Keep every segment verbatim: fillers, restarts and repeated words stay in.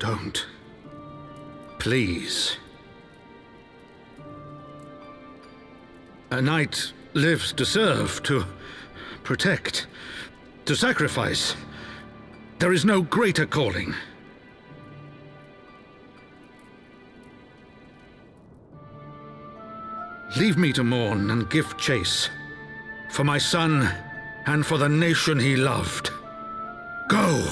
Don't. Please. A knight lives to serve, to protect, to sacrifice. There is no greater calling. Leave me to mourn and give chase, for my son and for the nation he loved. Go!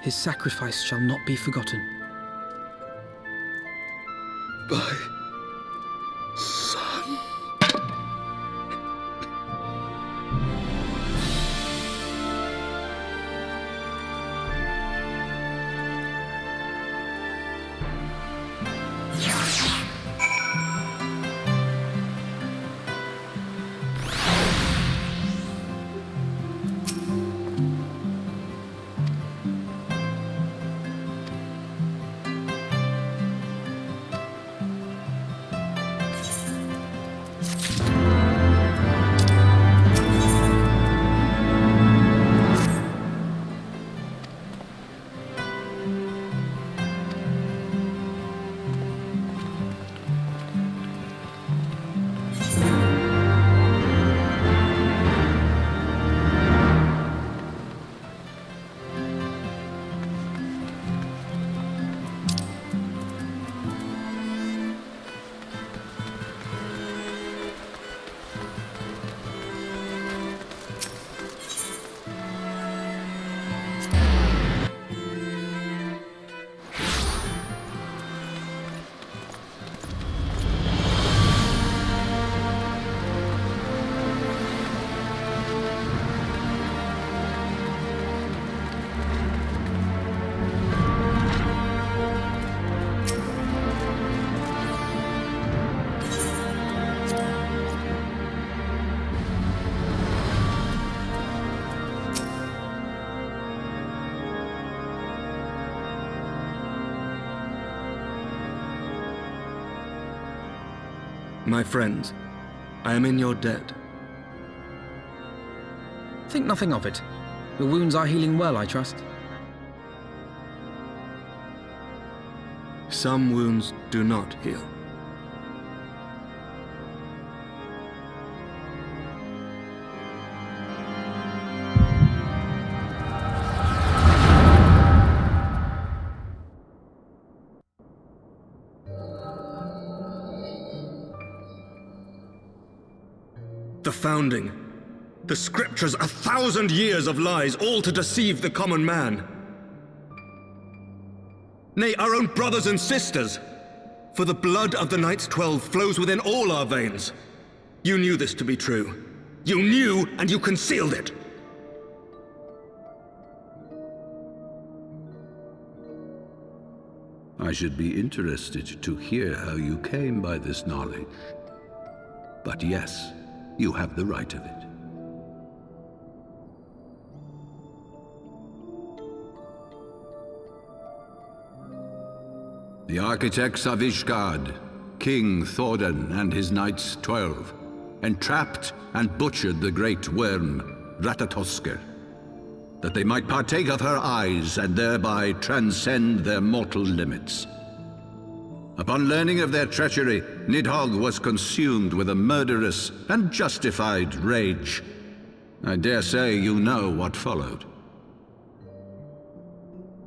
His sacrifice shall not be forgotten. By... son... My friends, I am in your debt. Think nothing of it. Your wounds are healing well, I trust. Some wounds do not heal. Founding. The scriptures, a thousand years of lies, all to deceive the common man. Nay, our own brothers and sisters, for the blood of the Knights Twelve flows within all our veins. You knew this to be true. You knew, and you concealed it. I should be interested to hear how you came by this knowledge. But yes, you have the right of it. The architects of Ishgard, King Thordan and his Knights Twelve, entrapped and butchered the great worm, Ratatoskr, that they might partake of her eyes and thereby transcend their mortal limits. Upon learning of their treachery, Nidhogg was consumed with a murderous and justified rage. I dare say you know what followed.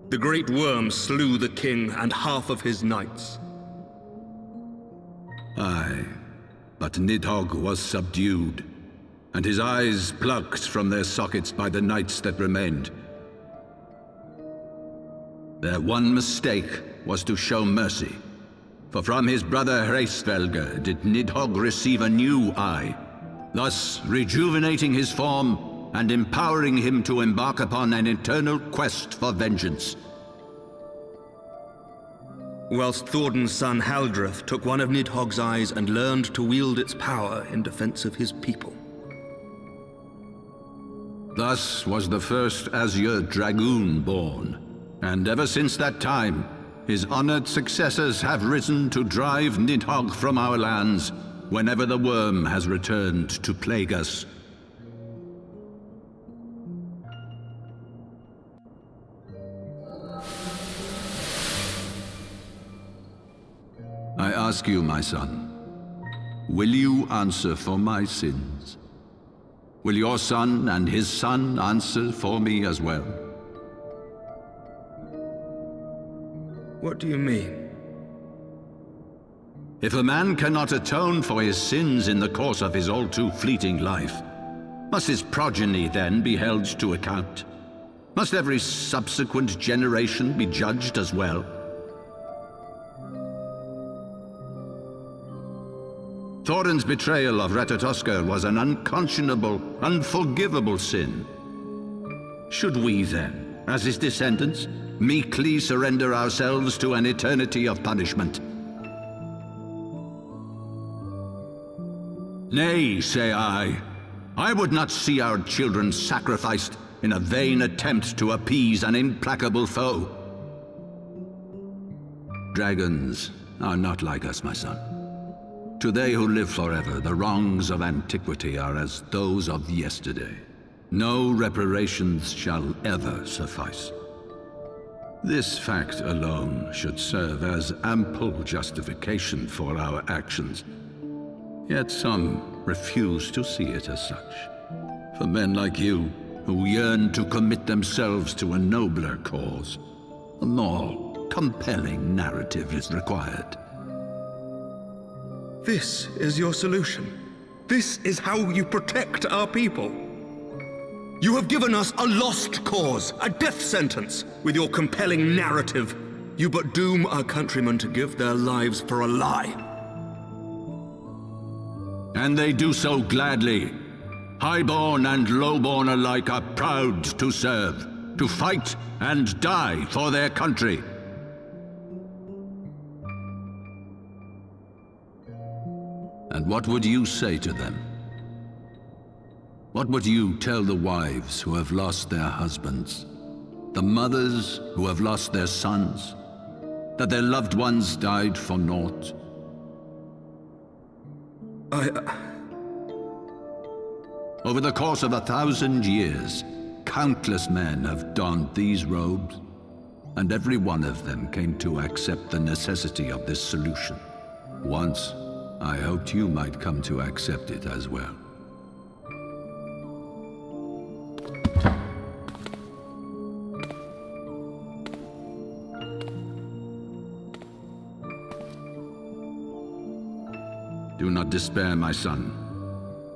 The great worm slew the king and half of his knights. Aye, but Nidhogg was subdued, and his eyes plucked from their sockets by the knights that remained. Their one mistake was to show mercy. For from his brother Hraesvelgr did Nidhogg receive a new eye, thus rejuvenating his form and empowering him to embark upon an eternal quest for vengeance. Whilst Thordan's son Haldrath took one of Nidhogg's eyes and learned to wield its power in defense of his people. Thus was the first Azure Dragoon born, and ever since that time, his honored successors have risen to drive Nidhogg from our lands whenever the worm has returned to plague us. I ask you, my son, will you answer for my sins? Will your son and his son answer for me as well? What do you mean? If a man cannot atone for his sins in the course of his all too fleeting life, must his progeny then be held to account? Must every subsequent generation be judged as well? Thorin's betrayal of Ratatoskr was an unconscionable, unforgivable sin. Should we then, as his descendants, meekly surrender ourselves to an eternity of punishment? Nay, say I, I would not see our children sacrificed in a vain attempt to appease an implacable foe. Dragons are not like us, my son. To they who live forever, the wrongs of antiquity are as those of yesterday. No reparations shall ever suffice. This fact alone should serve as ample justification for our actions. Yet some refuse to see it as such. For men like you, who yearn to commit themselves to a nobler cause, a more compelling narrative is required. This is your solution. This is how you protect our people. You have given us a lost cause, a death sentence. With your compelling narrative, you but doom our countrymen to give their lives for a lie. And they do so gladly. Highborn and lowborn alike are proud to serve, to fight and die for their country. And what would you say to them? What would you tell the wives who have lost their husbands, the mothers who have lost their sons, that their loved ones died for naught? I... Uh... Over the course of a thousand years, countless men have donned these robes, and every one of them came to accept the necessity of this solution. Once, I hoped you might come to accept it as well. Do not despair, my son.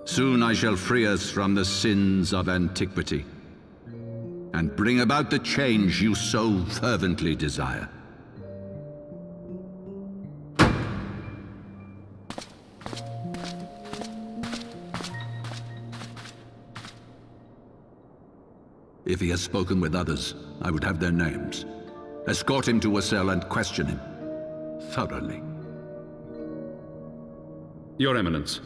Soon I shall free us from the sins of antiquity and bring about the change you so fervently desire. If he has spoken with others, I would have their names. Escort him to a cell and question him thoroughly. Your Eminence.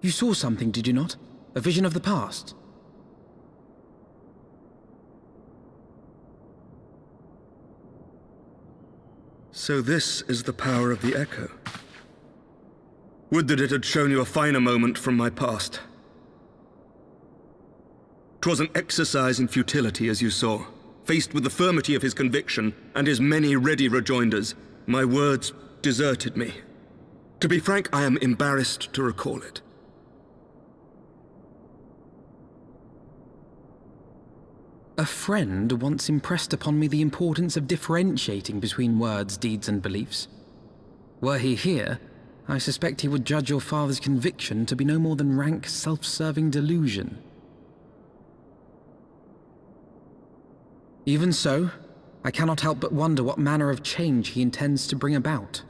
You saw something, did you not? A vision of the past? So this is the power of the Echo. Would that it had shown you a finer moment from my past. 'Twas an exercise in futility, as you saw. Faced with the firmity of his conviction and his many ready rejoinders, my words deserted me. To be frank, I am embarrassed to recall it. A friend once impressed upon me the importance of differentiating between words, deeds, and beliefs. Were he here, I suspect he would judge your father's conviction to be no more than rank, self-serving delusion. Even so, I cannot help but wonder what manner of change he intends to bring about.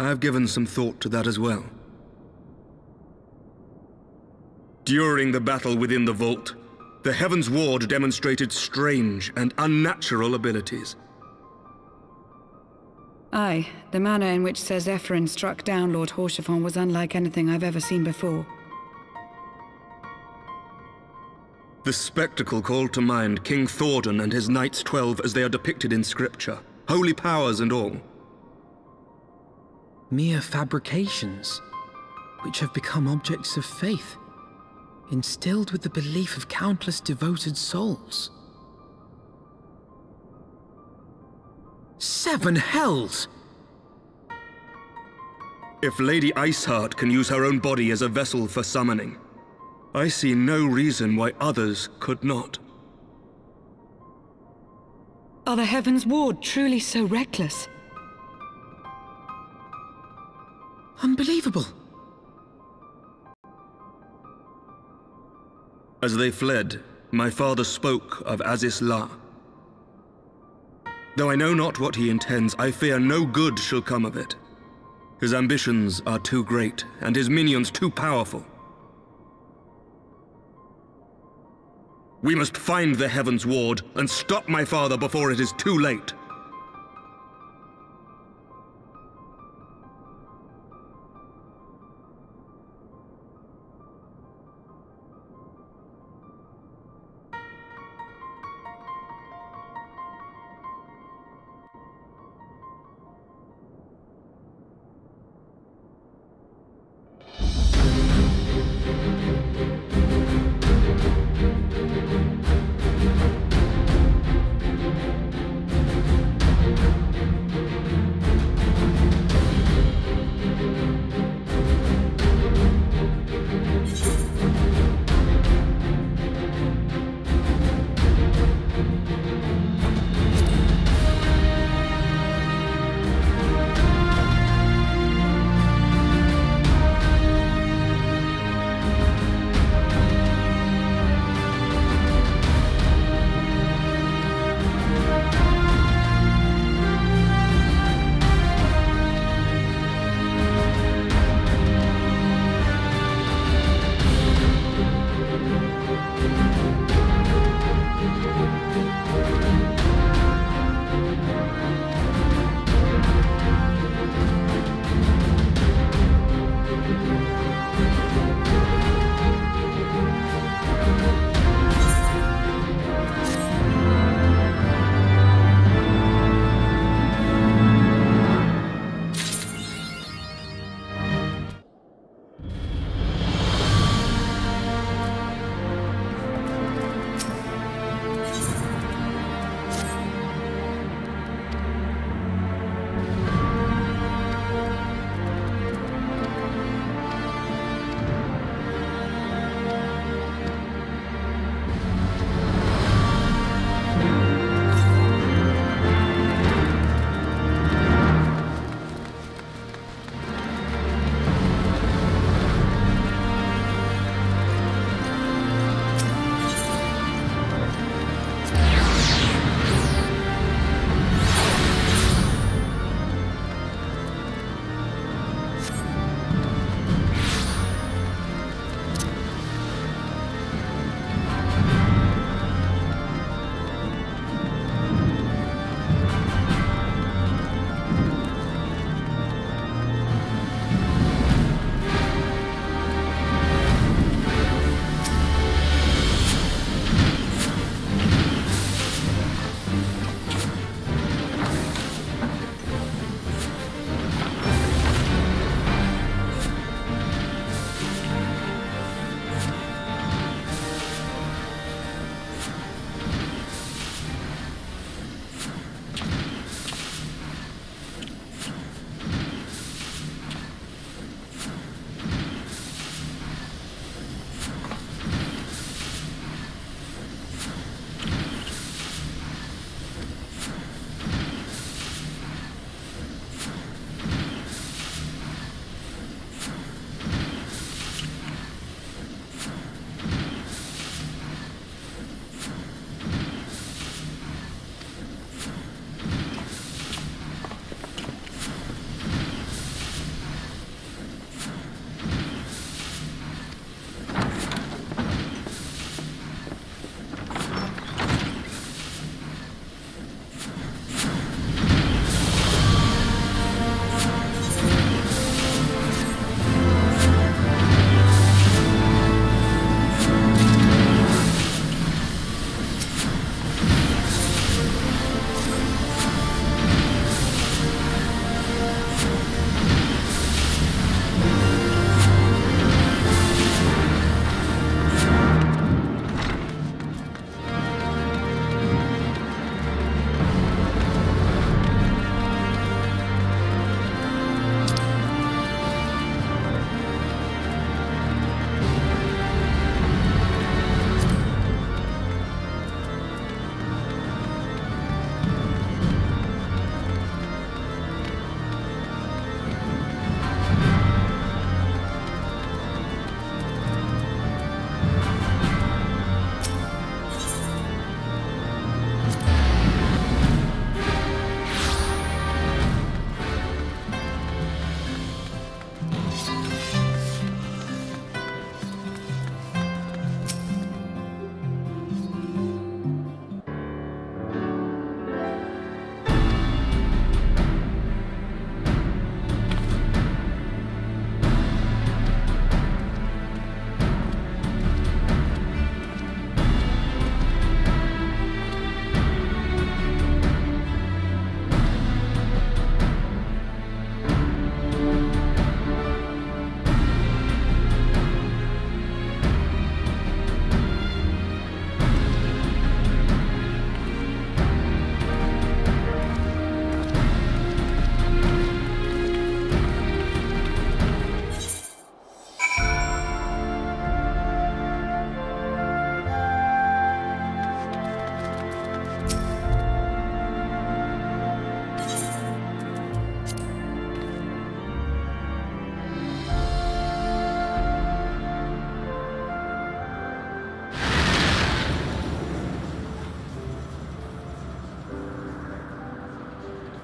I've given some thought to that as well. During the battle within the vault, the Heaven's Ward demonstrated strange and unnatural abilities. Aye, the manner in which Ser Zephirin struck down Lord Horshifon was unlike anything I've ever seen before. The spectacle called to mind King Thordan and his Knights Twelve as they are depicted in scripture, holy powers and all. Mere fabrications, which have become objects of faith, instilled with the belief of countless devoted souls. Seven hells! If Lady Iceheart can use her own body as a vessel for summoning, I see no reason why others could not. Are the Heaven's Ward truly so reckless? Unbelievable! As they fled, my father spoke of Azys Lla. Though I know not what he intends, I fear no good shall come of it. His ambitions are too great, and his minions too powerful. We must find the Heaven's Ward and stop my father before it is too late.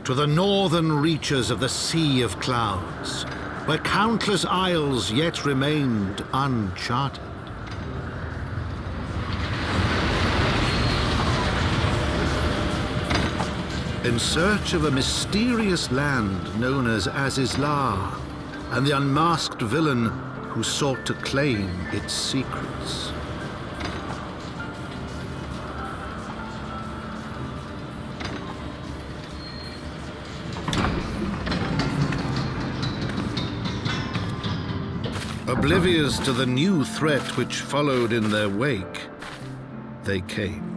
to the northern reaches of the Sea of Clouds, where countless isles yet remained uncharted. In search of a mysterious land known as Azys Lla, and the unmasked villain who sought to claim its secrets. Oblivious to the new threat which followed in their wake, they came.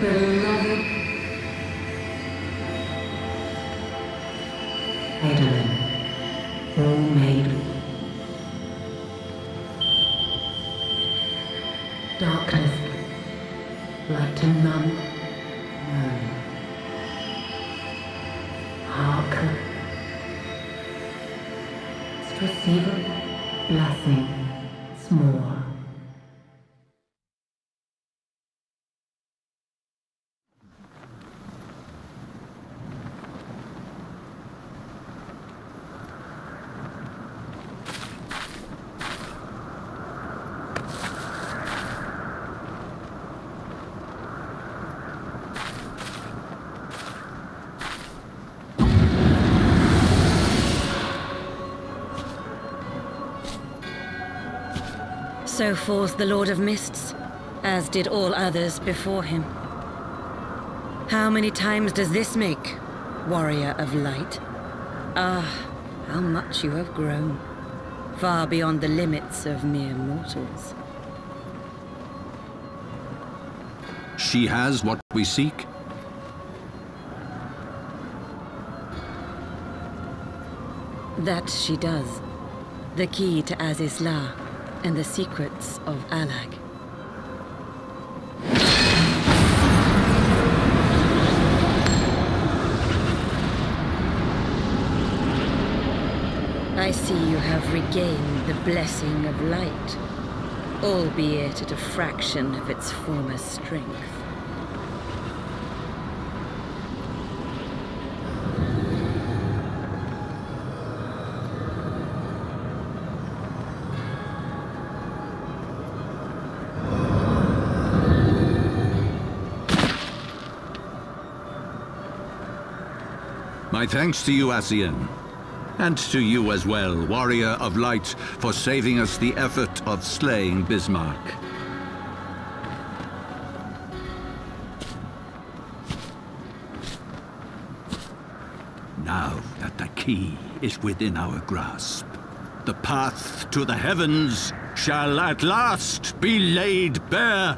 beloved Edelin, all maiden. Darkness, light to none, known. Harker, Strassever, blessing, small. So falls the Lord of Mists, as did all others before him. How many times does this make, Warrior of Light? Ah, how much you have grown, far beyond the limits of mere mortals. She has what we seek. That she does. The key to Azys Lla. And the secrets of Alag. I see you have regained the blessing of light, albeit at a fraction of its former strength. My thanks to you, Asien, and to you as well, Warrior of Light, for saving us the effort of slaying Bismarck. Now that the key is within our grasp, the path to the heavens shall at last be laid bare.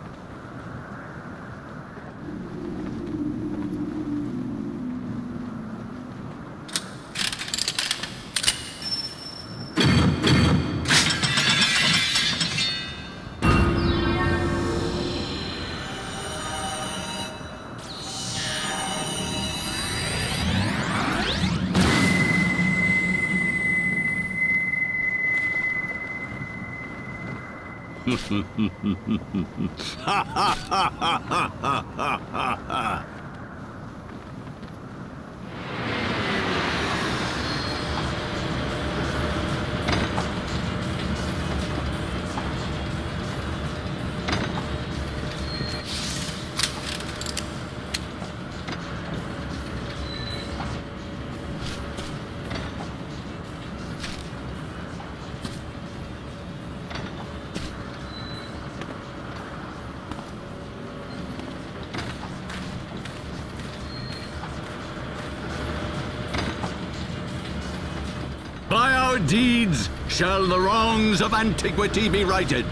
Shall the wrongs of antiquity be righted,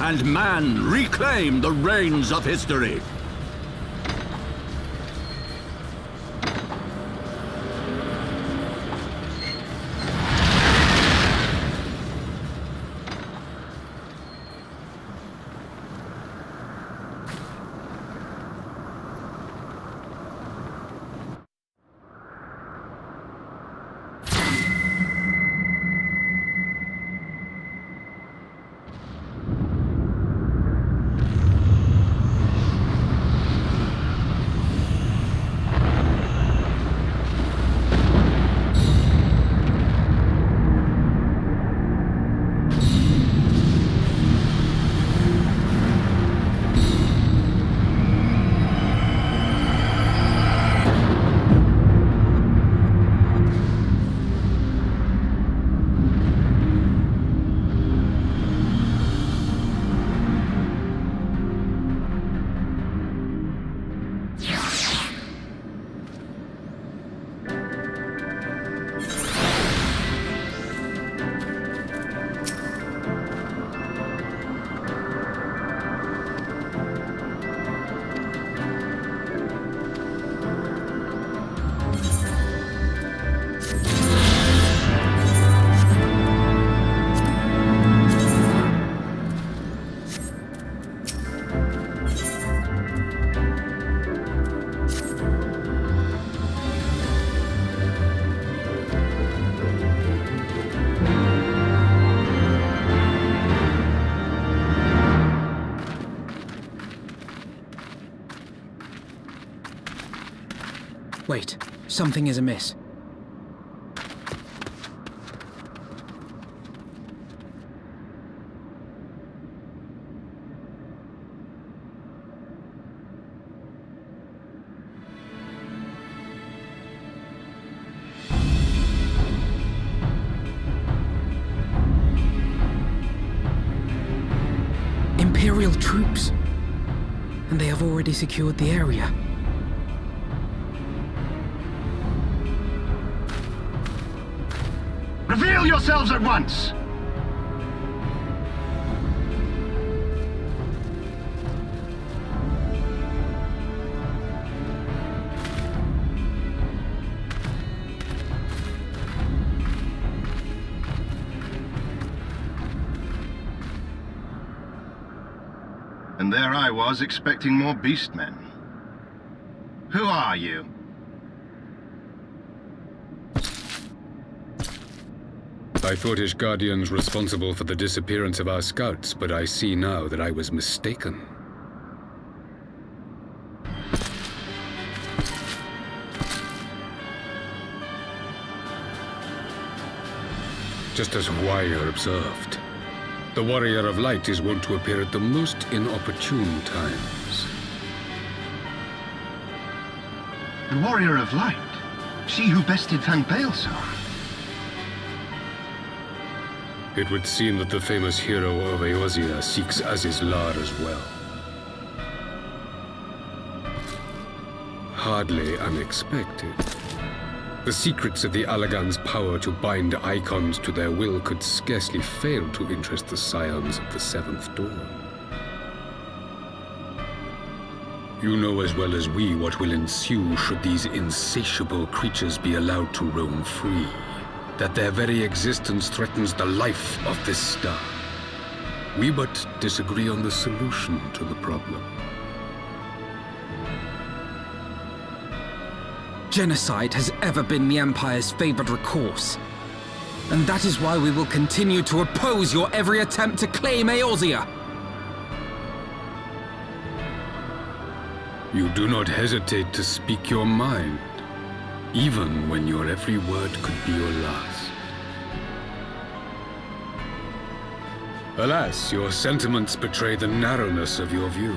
and man reclaim the reins of history. Wait, something is amiss. Imperial troops! And they have already secured the area. Reveal yourselves at once! And there I was, expecting more beastmen. Who are you? I thought Ishgardians responsible for the disappearance of our scouts, but I see now that I was mistaken. Just as Warrior observed, the Warrior of Light is wont to appear at the most inopportune times. The Warrior of Light? She who bested Van Baelsar? It would seem that the famous hero of Eorzea seeks Azys Lla as well. Hardly unexpected. The secrets of the Allagan's power to bind icons to their will could scarcely fail to interest the scions of the Seventh Dawn. You know as well as we what will ensue should these insatiable creatures be allowed to roam free. That their very existence threatens the life of this star. We but disagree on the solution to the problem. Genocide has ever been the Empire's favored recourse. And that is why we will continue to oppose your every attempt to claim Eorzea. You do not hesitate to speak your mind. Even when your every word could be your last. Alas, your sentiments betray the narrowness of your view.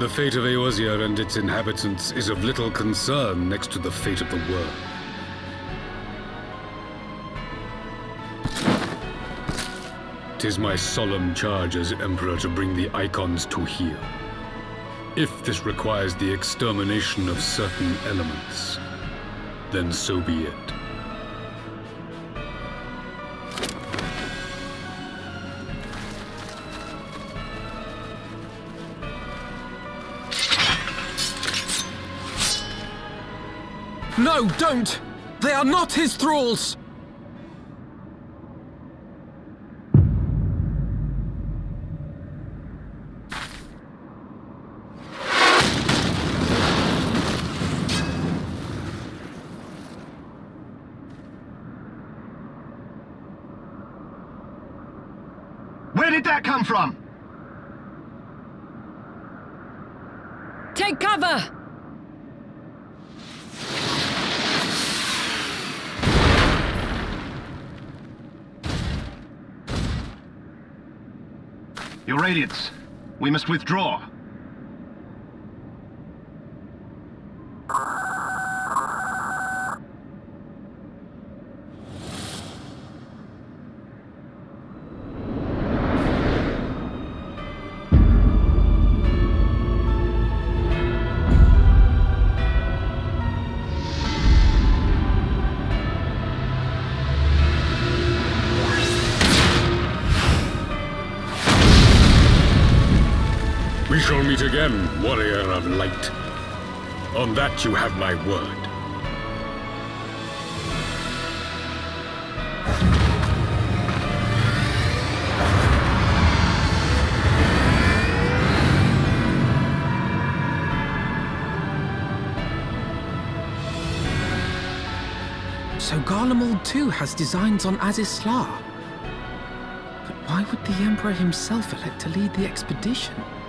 The fate of Eorzea and its inhabitants is of little concern next to the fate of the world. Tis my solemn charge as Emperor to bring the icons to here. If this requires the extermination of certain elements, then so be it. No, don't! They are not his thralls! Come from? Take cover! Your Radiance, we must withdraw. Meet again, Warrior of Light. On that you have my word. So Garlemald too has designs on Azys Lla. But why would the Emperor himself elect to lead the expedition?